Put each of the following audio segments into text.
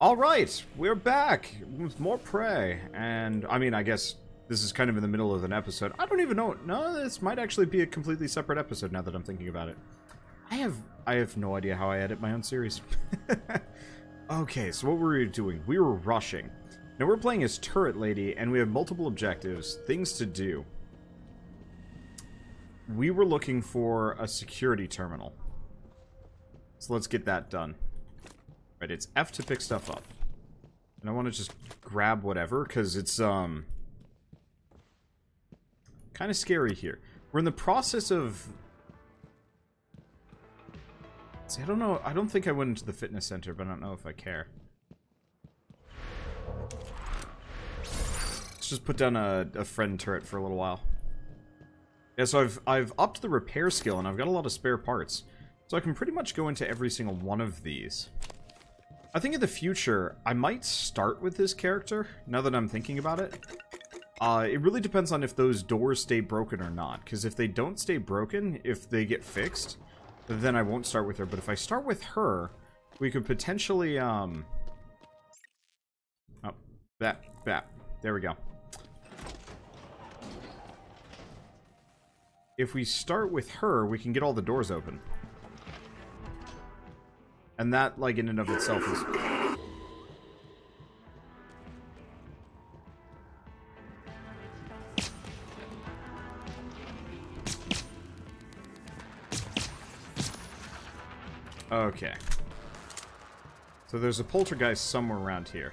Alright, we're back with more Prey, and I mean, I guess this is kind of in the middle of an episode. I don't even know, no, this might actually be a completely separate episode now that I'm thinking about it. I have no idea how I edit my own series. Okay, so what were we doing? We were rushing. Now we're playing as Turret Lady, and we have multiple objectives, things to do. We were looking for a security terminal. So let's get that done. Right, it's F to pick stuff up. And I want to just grab whatever, because it's, kind of scary here. We're in the process of... See, I don't know, I don't think I went into the fitness center, but I don't know if I care. Let's just put down a friend turret for a little while. Yeah, so I've upped the repair skill, and I've got a lot of spare parts. So I can pretty much go into every single one of these. I think in the future, I might start with this character, now that I'm thinking about it. It really depends on if those doors stay broken or not, because if they don't stay broken, if they get fixed, then I won't start with her. But if I start with her, we could potentially, oh, that. There we go. If we start with her, we can get all the doors open. And that, like, in and of itself is... Okay. So there's a poltergeist somewhere around here.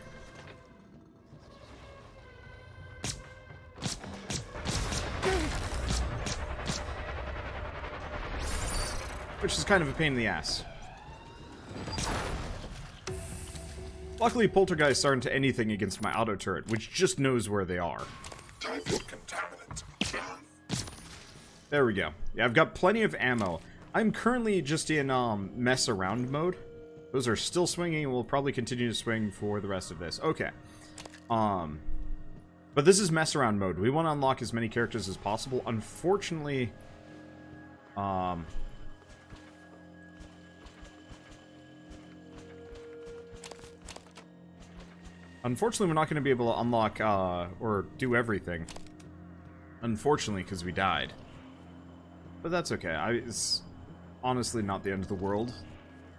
Which is kind of a pain in the ass. Luckily, poltergeists aren't anything against my auto turret, which just knows where they are. There we go. Yeah, I've got plenty of ammo. I'm currently just in mess around mode. Those are still swinging and will probably continue to swing for the rest of this. Okay. But this is mess around mode. We want to unlock as many characters as possible. Unfortunately, Unfortunately, we're not going to be able to unlock, or do everything. Unfortunately, because we died. But that's okay. It's honestly not the end of the world.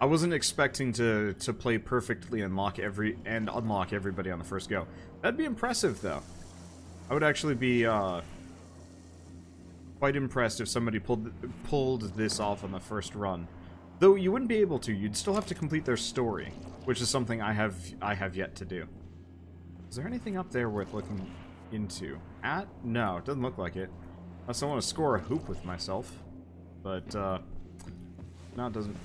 I wasn't expecting to play perfectly and unlock everybody on the first go. That'd be impressive, though. I would actually be, quite impressed if somebody pulled this off on the first run. Though you wouldn't be able to. You'd still have to complete their story, which is something I have yet to do. Is there anything up there worth looking into? No, it doesn't look like it. I still want to score a hoop with myself. But, no, it doesn't.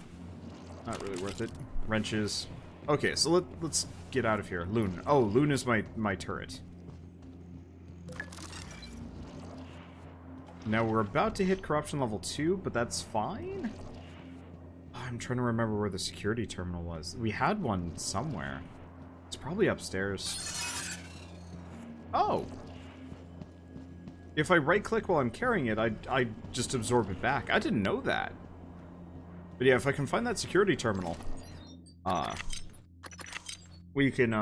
Not really worth it. Wrenches. Okay, so let's get out of here. Loon. Oh, Loon is my turret. Now, we're about to hit corruption level 2, but that's fine? I'm trying to remember where the security terminal was. We had one somewhere. It's probably upstairs. Oh! If I right-click while I'm carrying it, I just absorb it back. I didn't know that. But yeah, if I can find that security terminal, we can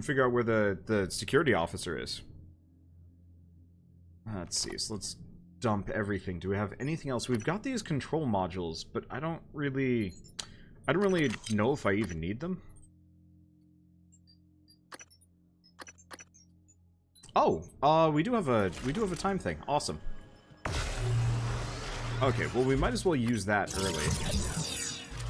figure out where the security officer is. Let's see. So let's dump everything. Do we have anything else? We've got these control modules, but I don't really know if I even need them. Oh, we do have a time thing. Awesome. Okay, well, we might as well use that early.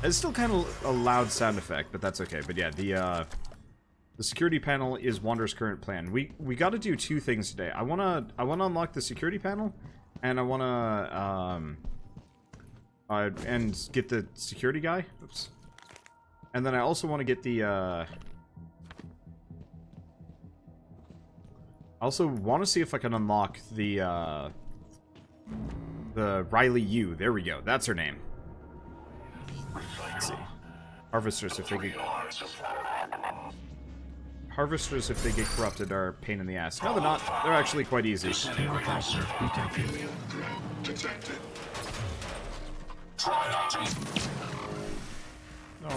It's still kind of a loud sound effect, but that's okay. But yeah, the security panel is Wander's current plan. We got to do two things today. I wanna unlock the security panel, and I wanna and get the security guy. Oops. And then I also want to get the. I also want to see if I can unlock the Riley Yu. There we go. That's her name. Let's see. Harvesters, if they get corrupted, are a pain in the ass. No, they're not. They're actually quite easy.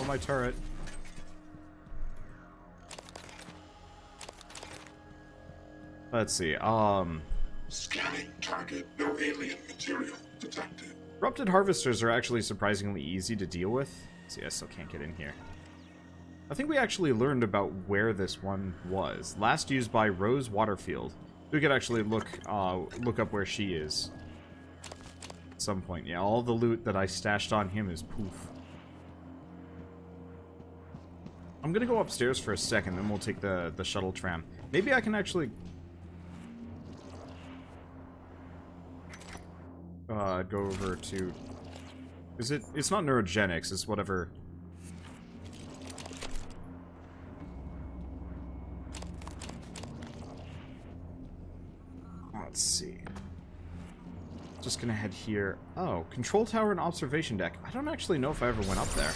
on my turret. Let's see. Scanning target, no alien material detected. Corrupted harvesters are actually surprisingly easy to deal with. See, I still can't get in here. I think we actually learned about where this one was. Last used by Rose Waterfield. We could actually look up where she is. At some point, yeah. All the loot that I stashed on him is poof. I'm gonna go upstairs for a second, then we'll take the shuttle tram. Maybe I can actually... go over to... Is it... It's not neurogenics, it's whatever... Let's see. Just gonna head here. Oh, control tower and observation deck. I don't actually know if I ever went up there.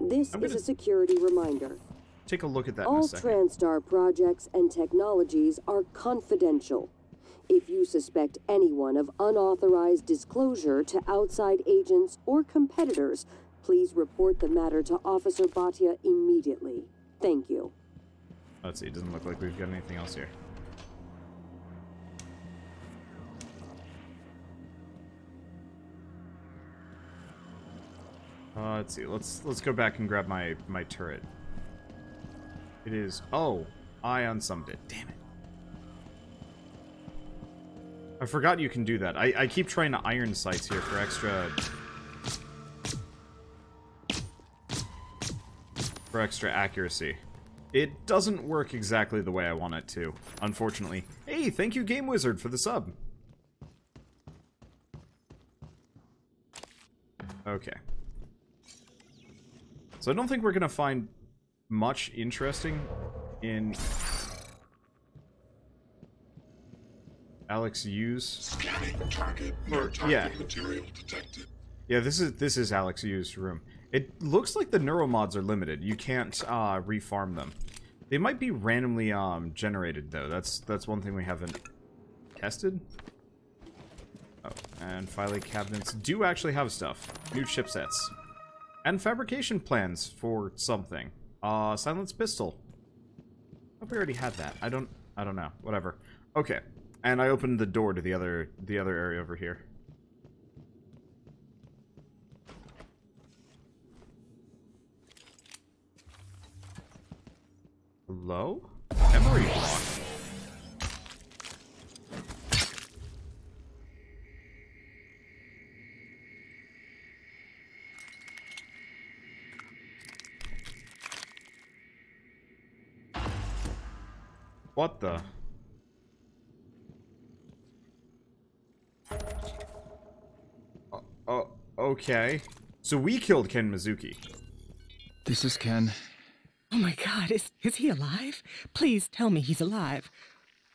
This is a security reminder. Take a look at that in a second. All Transtar projects and technologies are confidential. If you suspect anyone of unauthorized disclosure to outside agents or competitors, please report the matter to Officer Bhatia immediately. Thank you. Let's see, it doesn't look like we've got anything else here. Let's see, let's go back and grab my turret. It is... Oh! I unsummed it. Damn it. I forgot you can do that. I keep trying to iron sights here for extra... for extra accuracy. It doesn't work exactly the way I want it to, unfortunately. Hey, thank you, Game Wizard, for the sub! Okay. So I don't think we're gonna find much interesting in... Alex Yu's. Scanning target, no target material detected. Yeah, this is Alex Yu's room. It looks like the neuromods are limited. You can't refarm them. They might be randomly generated though. That's one thing we haven't tested. Oh, and filing cabinets do actually have stuff. New chipsets. And fabrication plans for something. Silence pistol. I hope we already had that. I don't know. Whatever. Okay. And I opened the door to the other area over here. Hello? Memory block. What the? Okay. So we killed Ken Mizuki. This is Ken. Oh my god, is he alive? Please tell me he's alive.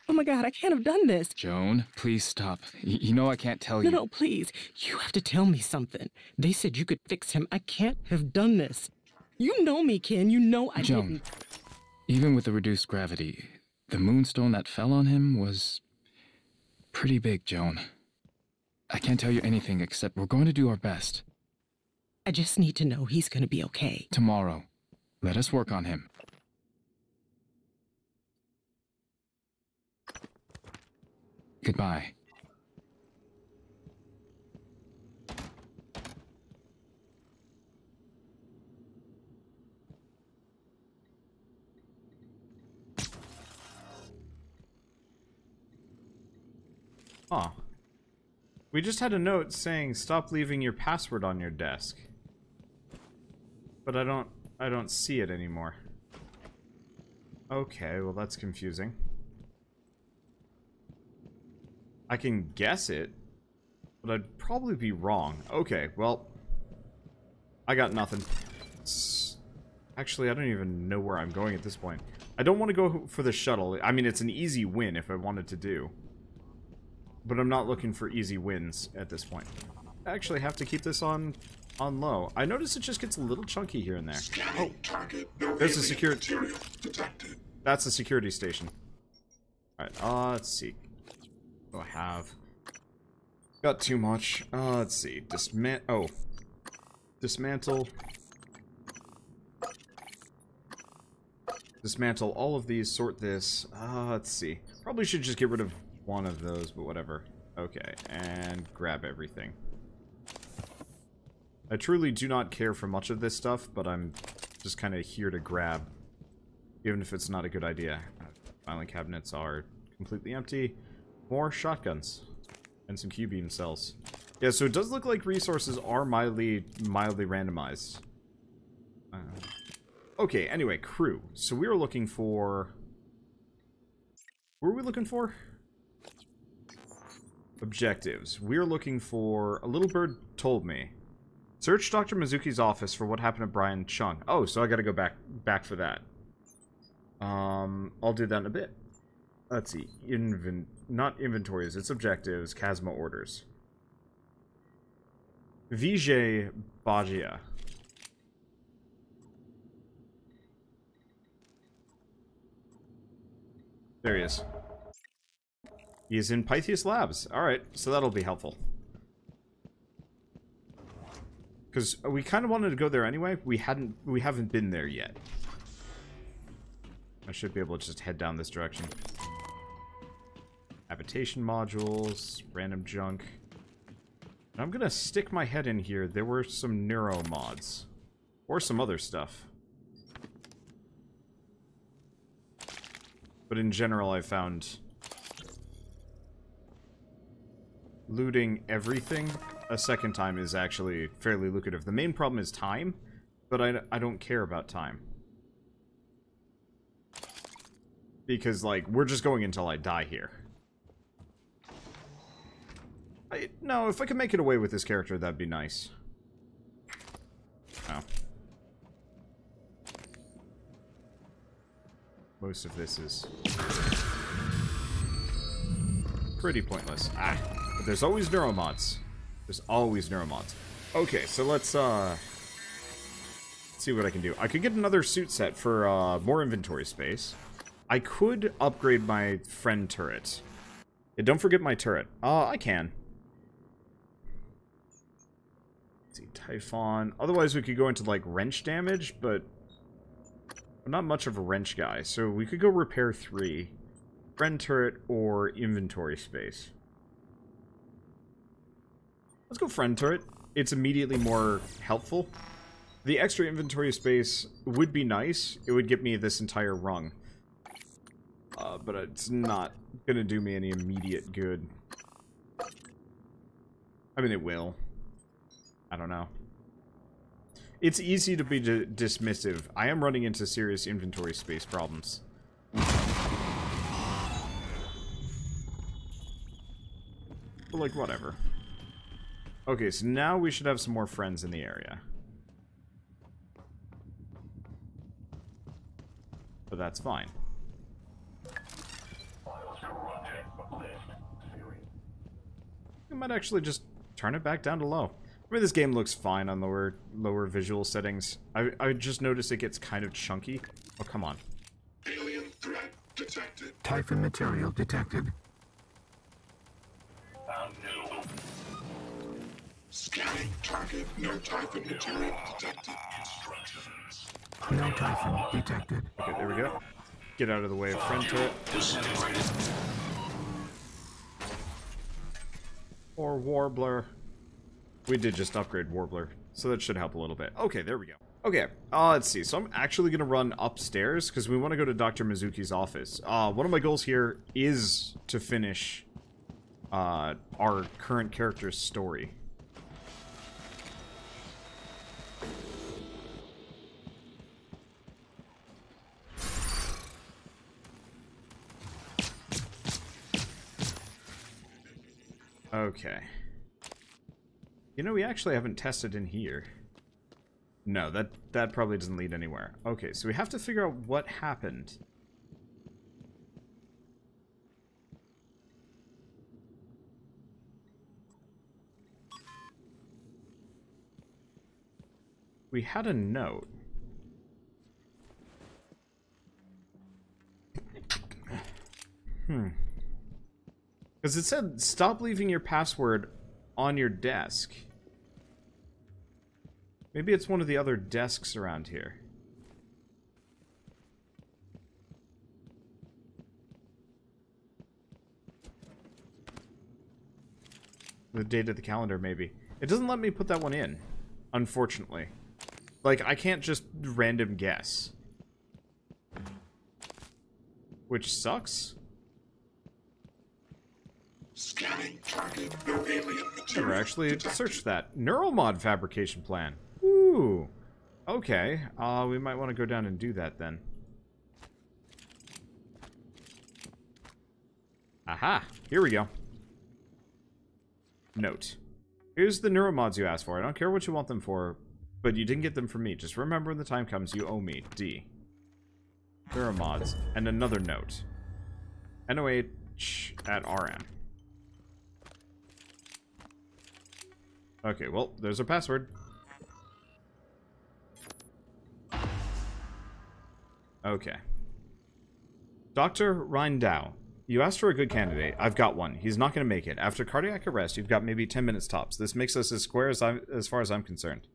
Oh my god, I can't have done this. Joan, please stop. You know I can't tell you. No, please. You have to tell me something. They said you could fix him. I can't have done this. You know me, Ken. You know I didn't. Joan, even with the reduced gravity, the moonstone that fell on him was pretty big, Joan. I can't tell you anything except we're going to do our best. I just need to know he's going to be okay. Tomorrow. Let us work on him. Goodbye. Huh. We just had a note saying stop leaving your password on your desk. But I don't see it anymore. Okay, well that's confusing. I can guess it, but I'd probably be wrong. Okay, well I got nothing. Actually, I don't even know where I'm going at this point. I don't want to go for the shuttle. I mean, it's an easy win if I wanted to do. But I'm not looking for easy wins at this point. I actually have to keep this on low. I notice it just gets a little chunky here and there. Oh, there's a security. That's a security station. All right. Let's see. What do I have? Got too much. Let's see. Dismantle. Oh, Dismantle. Dismantle all of these, sort this. Let's see. Probably should just get rid of one of those, but whatever. Okay, and grab everything. I truly do not care for much of this stuff, but I'm just kind of here to grab, even if it's not a good idea. Filing cabinets are completely empty. More shotguns. And some Q-beam cells. Yeah, so it does look like resources are mildly randomized. Okay, anyway, crew. So we were looking for... What were we looking for? Objectives. We were looking for... A little bird told me. Search Dr. Mizuki's office for what happened to Brian Chung. Oh, so I gotta go back for that. I'll do that in a bit. Let's see. Not inventories, it's objectives. Kasma orders. Vijay Bhatia. There he is. He is in Pytheas Labs. Alright, so that'll be helpful. Because we kind of wanted to go there anyway. We haven't been there yet. I should be able to just head down this direction. Habitation modules, random junk. And I'm gonna stick my head in here. There were some neuro mods. Or some other stuff. But in general, I found looting everything a second time is actually fairly lucrative. The main problem is time, but I don't care about time. Because, like, we're just going until I die here. No, if I could make it away with this character, that'd be nice. Oh. Most of this is pretty pointless. But there's always neuromods. There's always neuromods. Okay, so let's see what I can do. I could get another suit set for more inventory space. I could upgrade my friend turret. Yeah, don't forget my turret. I can. Let's see, Typhon. Otherwise, we could go into like wrench damage, but. I'm not much of a wrench guy, so we could go repair 3. Friend turret or inventory space. Let's go friend turret. It's immediately more helpful. The extra inventory space would be nice. It would get me this entire rung. But it's not gonna do me any immediate good. I mean, it will. I don't know. It's easy to be dismissive. I am running into serious inventory space problems. But, like, whatever. Okay, so now we should have some more friends in the area. But that's fine. I might actually just turn it back down to low. I mean, this game looks fine on lower visual settings. I just noticed it gets kind of chunky. Oh, come on. Alien threat detected. Typhon material detected. No. Scanning target. No Typhon material detected. Instructions. No Typhon detected. Okay, there we go. Get out of the way of friend turret. Or Warbler. We did just upgrade Warbler, so that should help a little bit. Okay, there we go. Okay, let's see. So I'm actually going to run upstairs, because we want to go to Dr. Mizuki's office. One of my goals here is to finish our current character's story. Okay. You know, we actually haven't tested in here. No, that probably doesn't lead anywhere. Okay, so we have to figure out what happened. We had a note. Because it said, stop leaving your password on your desk. Maybe it's one of the other desks around here. The date of the calendar, maybe. It doesn't let me put that one in, unfortunately. Like, I can't just random guess. Which sucks. Scanning target, no alien material. Never actually detected. Searched that. Neural mod fabrication plan. Ooh. Okay. We might want to go down and do that then. Aha. Here we go. Note. Here's the neural mods you asked for. I don't care what you want them for, but you didn't get them from me. Just remember when the time comes, you owe me. D. Neuromods, and another note. NOH at RM. Okay, well, there's our password. Okay. Dr. Rindau, you asked for a good candidate. I've got one. He's not going to make it. After cardiac arrest, you've got maybe 10 minutes tops. This makes us as square as far as I'm concerned.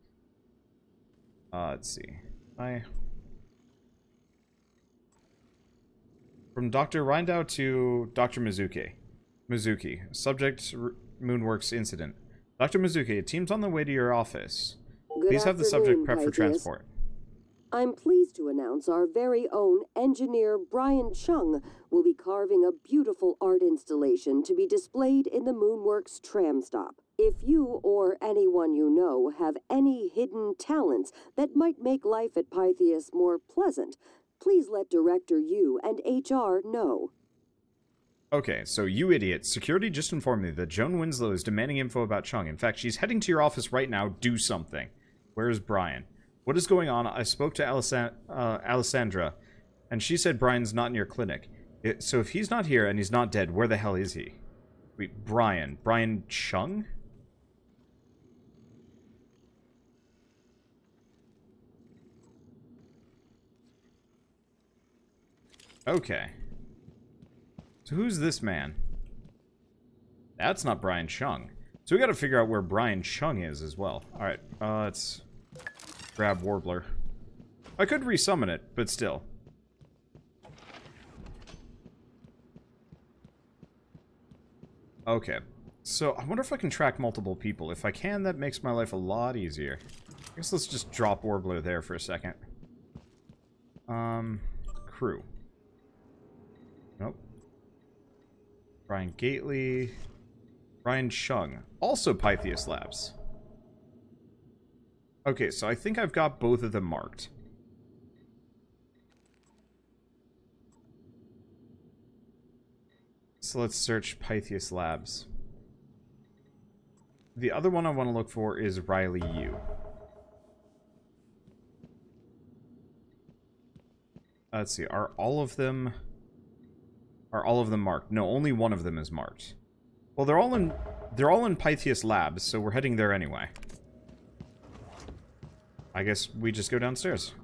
Let's see. From Dr. Rindau to Dr. Mizuki. Subject Moonworks Incident. Dr. Mizuki, a team's on the way to your office. Please have the subject prepped for transport. I'm pleased to announce our very own engineer Brian Chung will be carving a beautiful art installation to be displayed in the Moonworks tram stop. If you or anyone you know have any hidden talents that might make life at Pytheas more pleasant, please let Director Yu and HR know. Okay, so you idiot. Security just informed me that Joan Winslow is demanding info about Chung. In fact, she's heading to your office right now. Do something. Where is Brian? What is going on? I spoke to Alessandra, and she said Brian's not in your clinic. So if he's not here and he's not dead, where the hell is he? Wait, Brian. Brian Chung? Okay. So who's this man? That's not Brian Chung. So we gotta figure out where Brian Chung is as well. Alright, let's grab Warbler. I could resummon it, but still. Okay. So I wonder if I can track multiple people. If I can, that makes my life a lot easier. I guess let's just drop Warbler there for a second. Crew. Nope. Ryan Gately. Brian Chung. Also Pytheas Labs. Okay, so I think I've got both of them marked. So let's search Pytheas Labs. The other one I want to look for is Riley Yu. Let's see, are all of them marked? No, only one of them is marked. Well, they're all in Pytheas Labs, so we're heading there anyway. I guess we just go downstairs.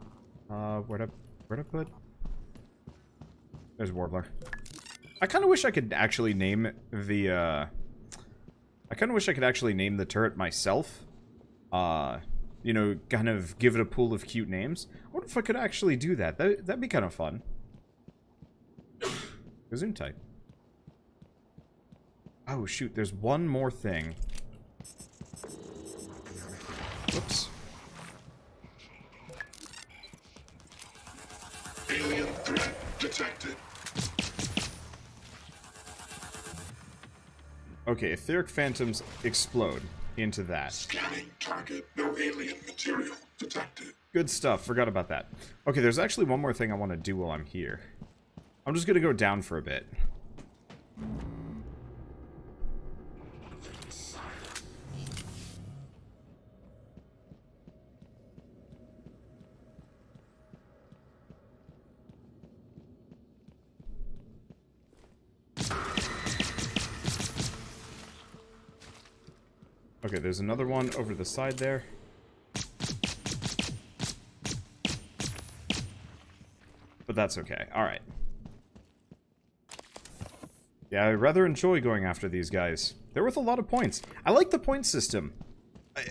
Where'd I put? There's Warbler. I kind of wish I could actually name the. I kind of wish I could actually name the turret myself. You know, kind of give it a pool of cute names. I wonder if I could actually do that. That'd be kind of fun. Zoom type. Oh shoot, there's one more thing. Whoops. Alien threat detected. Okay, etheric phantoms explode into that. Scanning target, no alien material detected. Good stuff, forgot about that. Okay, there's actually one more thing I want to do while I'm here. I'm just gonna go down for a bit. Okay, there's another one over the side there. But that's okay. Alright. Yeah, I rather enjoy going after these guys. They're worth a lot of points. I like the point system. I,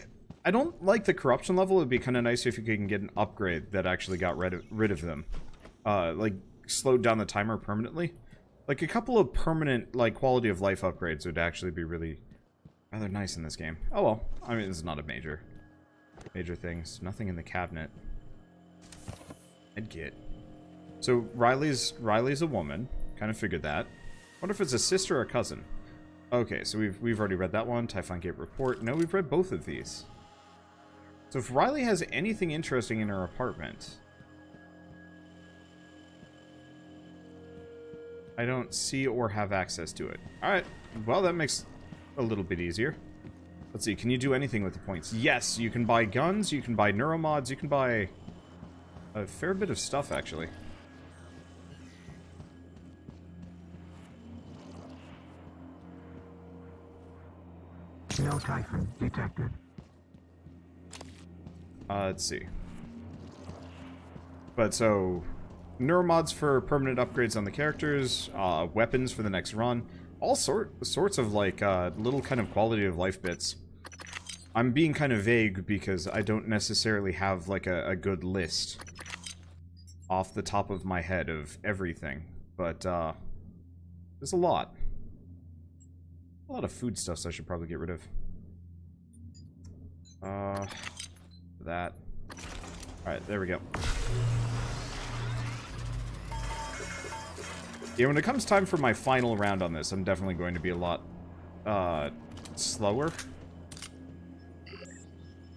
I don't like the corruption level. It'd be kind of nice if you can get an upgrade that actually got rid of them. Like, slowed down the timer permanently. Like, a couple of permanent, like, quality of life upgrades would actually be really rather nice in this game. Oh, well. I mean, it's not a major thing. So nothing in the cabinet. I'd get. So, Riley's a woman. Kind of figured that. Wonder if it's a sister or a cousin. Okay, so we've already read that one. Typhon Gate Report. No, we've read both of these. So if Riley has anything interesting in her apartment... I don't see or have access to it. Alright, well that makes it a little bit easier. Let's see, can you do anything with the points? Yes, you can buy guns, you can buy neuromods, you can buy... a fair bit of stuff, actually. No Typhon detected. Let's see. But so, neuromods for permanent upgrades on the characters, weapons for the next run, all sorts of like little kind of quality of life bits. I'm being kind of vague because I don't necessarily have like a good list off the top of my head of everything, but there's a lot. A lot of food stuffs I should probably get rid of. That. Alright, there we go. Yeah, when it comes time for my final round on this, I'm definitely going to be a lot slower.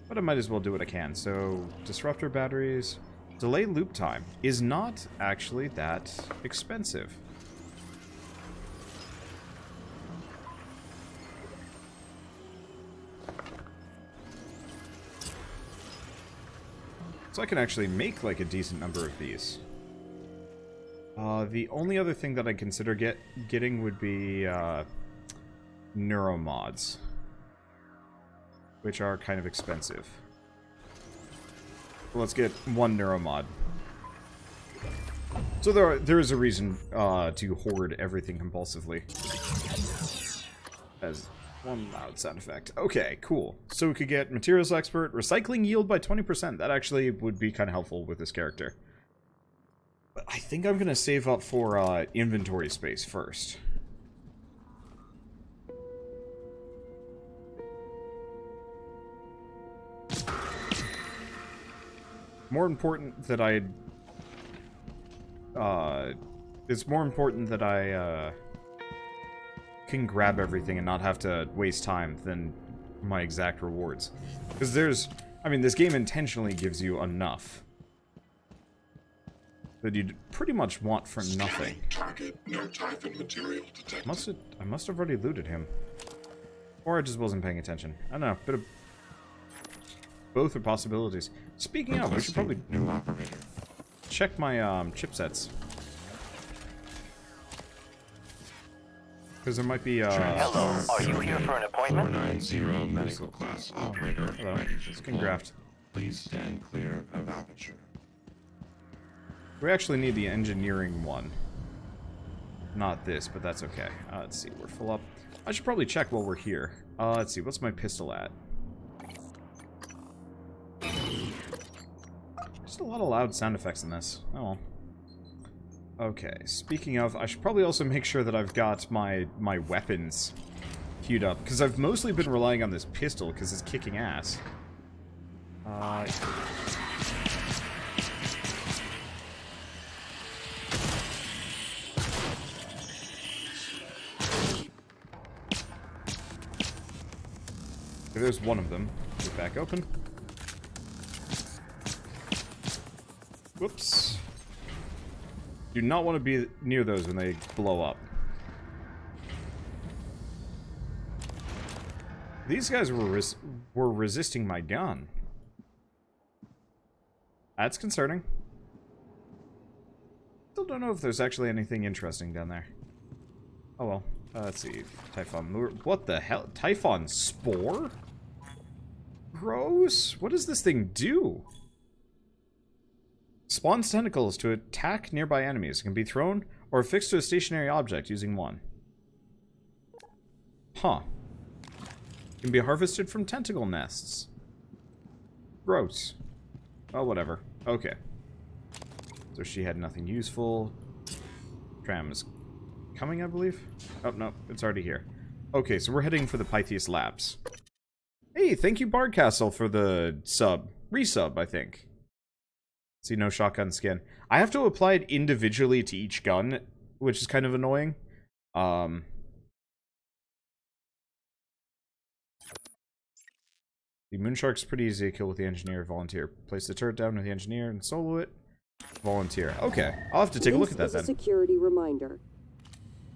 But I might as well do what I can. So, disruptor batteries. Delay loop time is not actually that expensive. So I can actually make, like, a decent number of these. The only other thing that I'd consider getting would be, neuromods. Which are kind of expensive. Well, let's get one neuromod. So there is a reason, to hoard everything compulsively. As... one loud sound effect. Okay, cool. So we could get Materials Expert, Recycling Yield by 20%. That actually would be kind of helpful with this character. But I think I'm going to save up for inventory space first. It's more important that I... can grab everything and not have to waste time than my exact rewards. Because I mean, this game intentionally gives you enough that you'd pretty much want for nothing. Target, no Typhon material detected. I must have already looted him. Or I just wasn't paying attention. I don't know, but both are possibilities. Speaking of, I should probably check my chipsets. Because there might be, hello, are you here for an appointment? 490 medical class operator. Hello. Let's graft. Please stand clear of aperture. We actually need the engineering one. Not this, but that's okay. Let's see, we're full up. I should probably check while we're here. Let's see, what's my pistol at? Just a lot of loud sound effects in this. Oh well. Okay, speaking of, I should probably also make sure that I've got my weapons queued up, because I've mostly been relying on this pistol, because it's kicking ass. There's one of them. Get back open. Whoops. Do not want to be near those when they blow up. These guys were resisting my gun. That's concerning. Still don't know if there's actually anything interesting down there. Oh well. Let's see. Typhon Moor. What the hell? Typhon Spore? Gross. What does this thing do? Spawns tentacles to attack nearby enemies. It can be thrown or affixed to a stationary object using one. Huh. It can be harvested from tentacle nests. Gross. Oh, whatever. Okay. So she had nothing useful. Tram is coming, I believe. Oh, no. It's already here. Okay, so we're heading for the Pytheas Labs. Hey, thank you, Bardcastle, for the sub. Resub, I think. See, no shotgun skin. I have to apply it individually to each gun, which is kind of annoying. The Moonshark's pretty easy to kill with the Engineer. Volunteer. Place the turret down with the Engineer and solo it. Volunteer. Okay, I'll have to take a look at that then. This is a security reminder.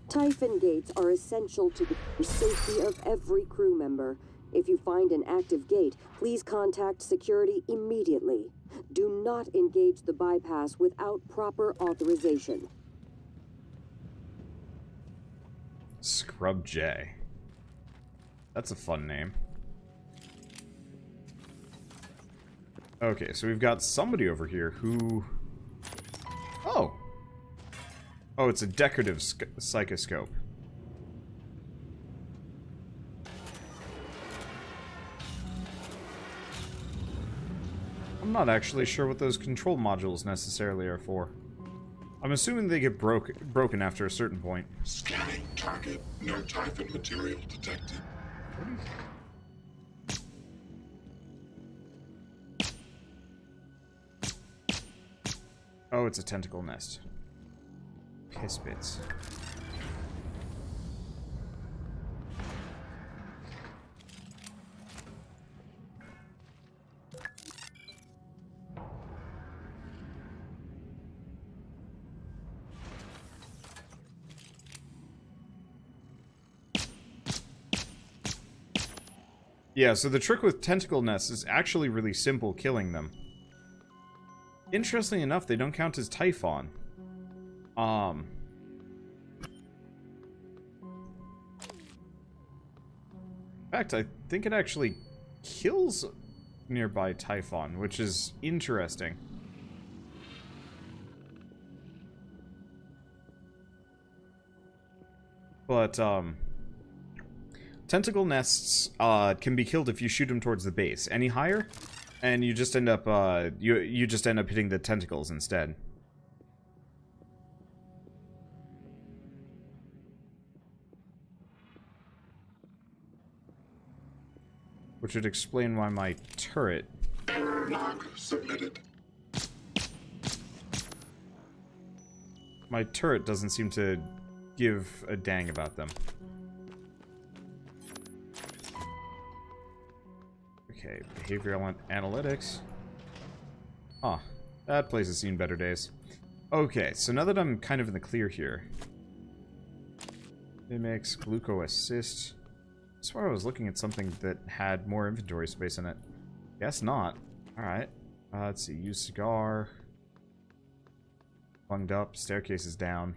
Typhon gates are essential to the safety of every crew member. If you find an active gate, please contact security immediately. Do not engage the bypass without proper authorization. Scrub J. That's a fun name. Okay, so we've got somebody over here who... Oh! Oh, it's a decorative psychoscope. I'm not actually sure what those control modules necessarily are for. I'm assuming they get broken after a certain point. Scanning target. No Typhon material detected. Oh, it's a tentacle nest. Piss bits. Yeah, so the trick with tentacle nests is actually really simple killing them. Interestingly enough, they don't count as Typhon. In fact, I think it actually kills nearby Typhon, which is interesting. But, tentacle nests can be killed if you shoot them towards the base. Any higher, and you just end up you just end up hitting the tentacles instead. Which would explain why my turret. Error log submitted. My turret doesn't seem to give a dang about them. Okay, Behavioral Analytics. Huh. That place has seen better days. Okay, so now that I'm kind of in the clear here. Mimics, Gluco Assist. I swear I was looking at something that had more inventory space in it. Guess not. Alright. Let's see, use cigar. Bunged up, staircase is down.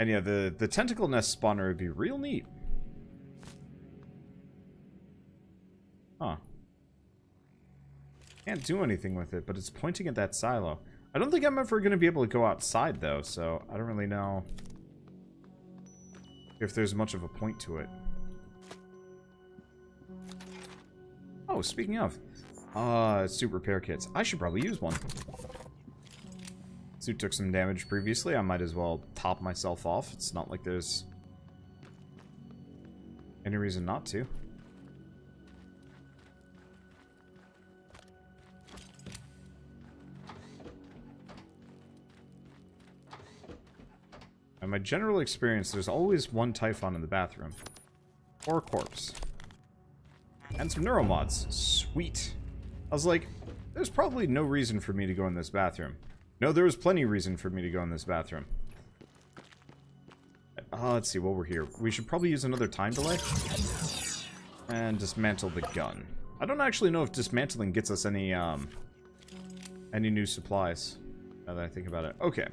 And yeah, the tentacle nest spawner would be real neat. Huh. Can't do anything with it, but it's pointing at that silo. I don't think I'm ever going to be able to go outside, though, so I don't really know if there's much of a point to it. Oh, speaking of, suit repair kits. I should probably use one. Suit took some damage previously. I might as well top myself off. It's not like there's any reason not to. In my general experience, there's always one Typhon in the bathroom. Or corpse. And some neuromods. Sweet. I was like, there's probably no reason for me to go in this bathroom. No, there was plenty of reason for me to go in this bathroom. Let's see, while we're here. We should probably use another time delay. And dismantle the gun. I don't actually know if dismantling gets us any new supplies. Now that I think about it. Okay.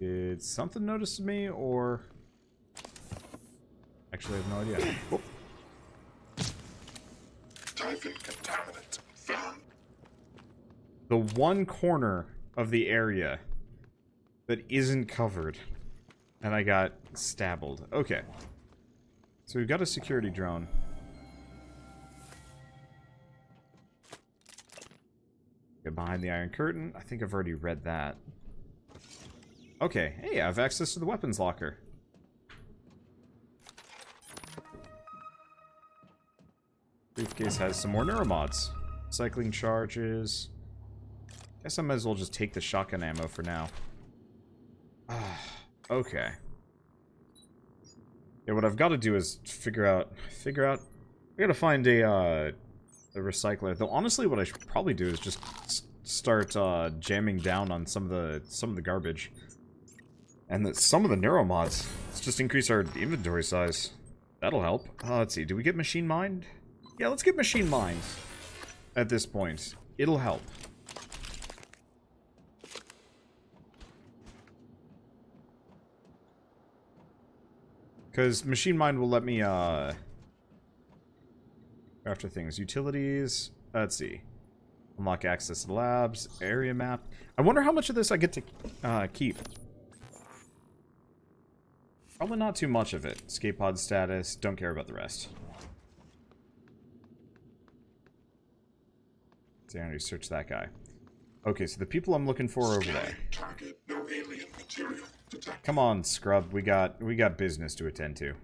Did something notice me, or... Actually, I have no idea. Whoop. Typhon contaminant found. The one corner of the area that isn't covered. And I got stabbled. Okay. So we've got a security drone. Get behind the Iron Curtain. I think I've already read that. Okay, hey, I have access to the weapons locker. Briefcase has some more neuromods. Cycling charges. Guess I might as well just take the shotgun ammo for now. Okay. Yeah, what I've got to do is figure out. I gotta find a recycler. Though honestly, what I should probably do is just start jamming down on some of the garbage, and some of the neuromods. Let's just increase our inventory size. That'll help. Let's see. Do we get Machine Mind? Yeah, let's get Machine Mind. At this point, it'll help. Because Machine Mind will let me, after things. Utilities. Let's see. Unlock access to labs. Area map. I wonder how much of this I get to keep. Probably not too much of it. Escape pod status. Don't care about the rest. So I'm going to search that guy. Okay, so the people I'm looking for are over there. Target, no alien material. Come on, Scrub. We got business to attend to.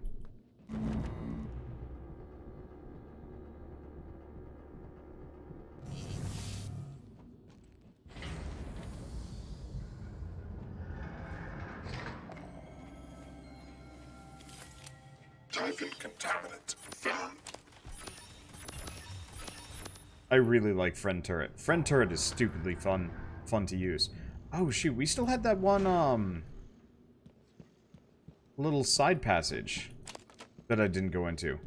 Typhon contaminant found. I really like Friend Turret. Friend Turret is stupidly fun to use. Oh shoot, we still had that one little side passage that I didn't go into.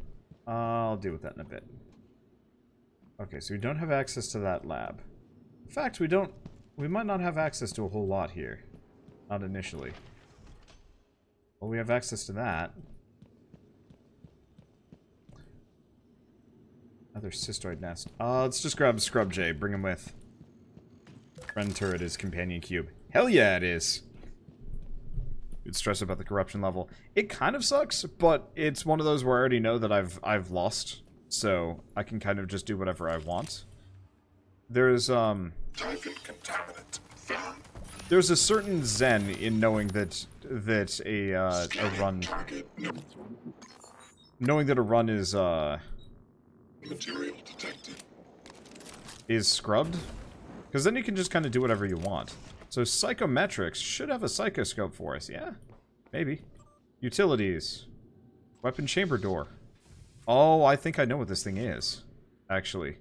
I'll deal with that in a bit. Okay, so we don't have access to that lab. In fact, we might not have access to a whole lot here. Not initially. Well, we have access to that. Another cystoid nest. Let's just grab Scrub J, bring him with. Friend Turret is companion cube. Hell yeah it is! You'd stress about the corruption level. It kind of sucks, but it's one of those where I already know that I've lost, so I can kind of just do whatever I want. There's there's a certain zen in knowing that a run is material detected is scrubbed, because then you can just kind of do whatever you want. So psychometrics should have a psychoscope for us, yeah? Maybe. Utilities. Weapon chamber door. Oh, I think I know what this thing is, actually.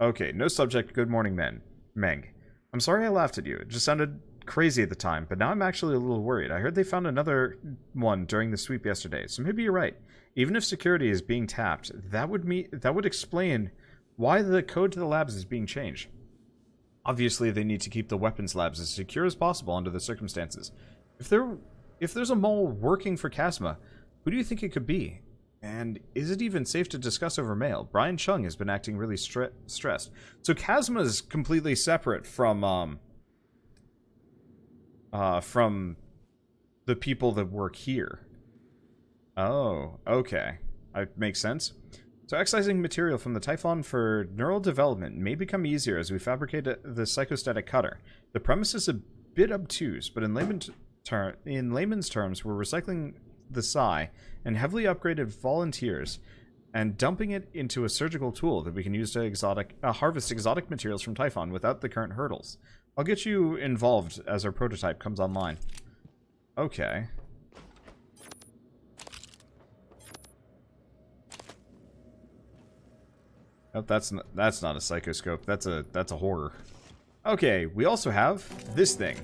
Okay, no subject, good morning, men. Meng. I'm sorry I laughed at you. It just sounded crazy at the time, but now I'm actually a little worried. I heard they found another one during the sweep yesterday, so maybe you're right. Even if security is being tapped, that would explain why the code to the labs is being changed. Obviously, they need to keep the weapons labs as secure as possible under the circumstances. If there's a mole working for Kasma, who do you think it could be? And is it even safe to discuss over mail? Brian Chung has been acting really stressed. So Kasma is completely separate from the people that work here. Oh, okay. That makes sense. So excising material from the Typhon for neural development may become easier as we fabricate the psychostatic cutter. The premise is a bit obtuse, but in layman's terms, we're recycling the psi and heavily upgraded volunteers and dumping it into a surgical tool that we can use to harvest exotic materials from Typhon without the current hurdles. I'll get you involved as our prototype comes online. Okay. Nope, that's not a psychoscope. That's a horror. Okay, we also have this thing.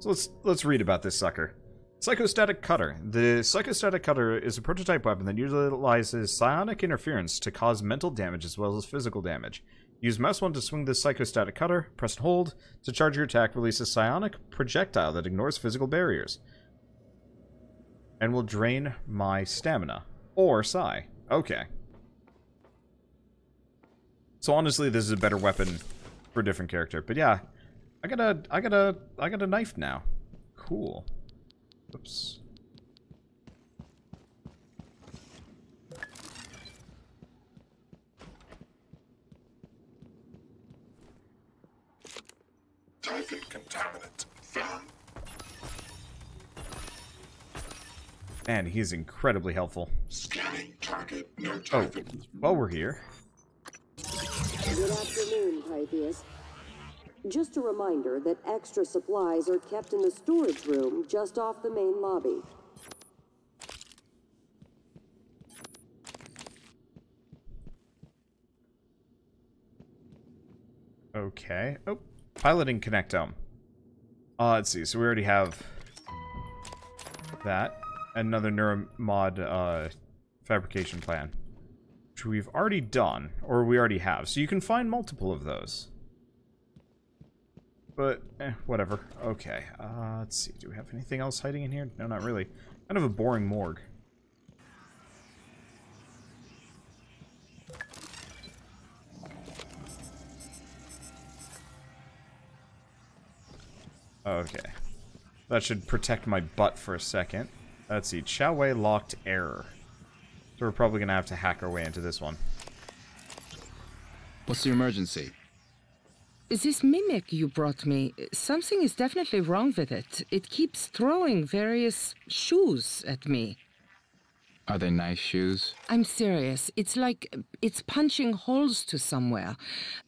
So let's read about this sucker. Psychostatic cutter. The psychostatic cutter is a prototype weapon that utilizes psionic interference to cause mental damage as well as physical damage. Use mouse 1 to swing the psychostatic cutter. Press and hold to charge your attack. Release a psionic projectile that ignores physical barriers. And will drain my stamina. Or psi. Okay. So honestly, this is a better weapon for a different character. But yeah, I got a knife now. Cool. Oops. Typhon contaminant found. Man, he's incredibly helpful. Scanning target. No Typhon. Oh, while we're here. Good afternoon, Pytheas. Just a reminder that extra supplies are kept in the storage room just off the main lobby. Okay. Oh, piloting connectome. Let's see. So we already have that. Another neuromod fabrication plan, which we've already done, or we already have. So you can find multiple of those. But, whatever. Okay, let's see. Do we have anything else hiding in here? No, not really. Kind of a boring morgue. Okay. That should protect my butt for a second. Let's see. Chaowei locked error. So we're probably going to hack our way into this one. What's the emergency? This mimic you brought me, something is definitely wrong with it. It keeps throwing various shoes at me. Are they nice shoes? I'm serious. It's like it's punching holes to somewhere.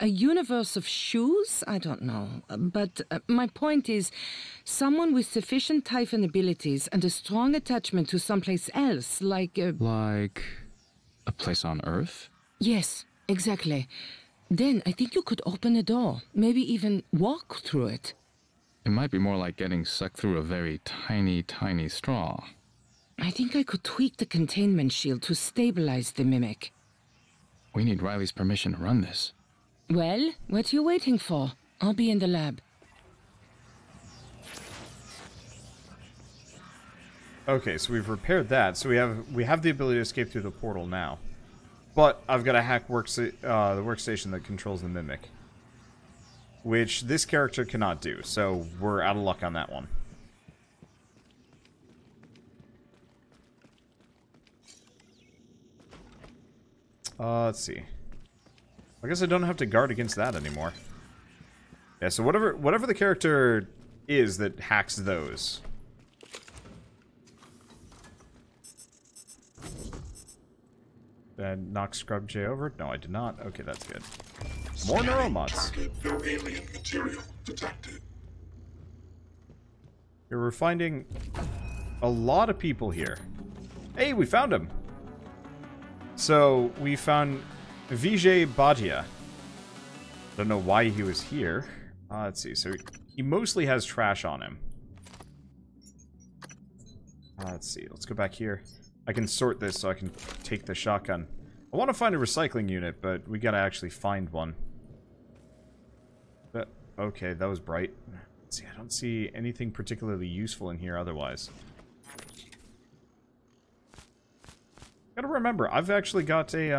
A universe of shoes? I don't know. But my point is, someone with sufficient Typhon abilities and a strong attachment to someplace else, like a... Like a place on Earth? Yes, exactly. Then I think you could open a door, maybe even walk through it. It might be more like getting sucked through a very tiny, tiny straw. I think I could tweak the containment shield to stabilize the mimic. We need Riley's permission to run this. Well, what are you waiting for? I'll be in the lab. Okay, so we've repaired that, so we have the ability to escape through the portal now. But I've got to hack the workstation that controls the Mimic. Which this character cannot do, so we're out of luck on that one. Let's see. I guess I don't have to guard against that anymore. Yeah, so whatever the character is that hacks those... Did I knock Scrub J over? No, I did not. Okay, that's good. More neuromods. No alien material detected. Here we're finding a lot of people here. Hey, we found him! So, we found Vijay Bhatia. Don't know why he was here. Let's see. So, he mostly has trash on him. Let's see. Let's go back here. I can sort this so I can take the shotgun. I want to find a recycling unit, but we gotta actually find one. But, okay, that was bright. Let's see, I don't see anything particularly useful in here otherwise. Gotta remember, I've actually got a,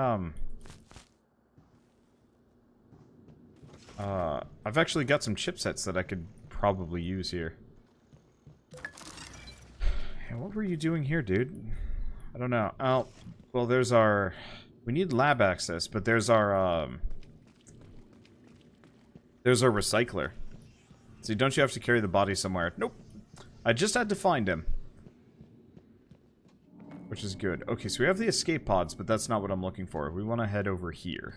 I've actually got some chipsets that I could probably use here. And what were you doing here, dude? I don't know. Oh, well, there's our... We need lab access, but there's our recycler. See, don't you have to carry the body somewhere? Nope. I just had to find him. Which is good. Okay, so we have the escape pods, but that's not what I'm looking for. We want to head over here.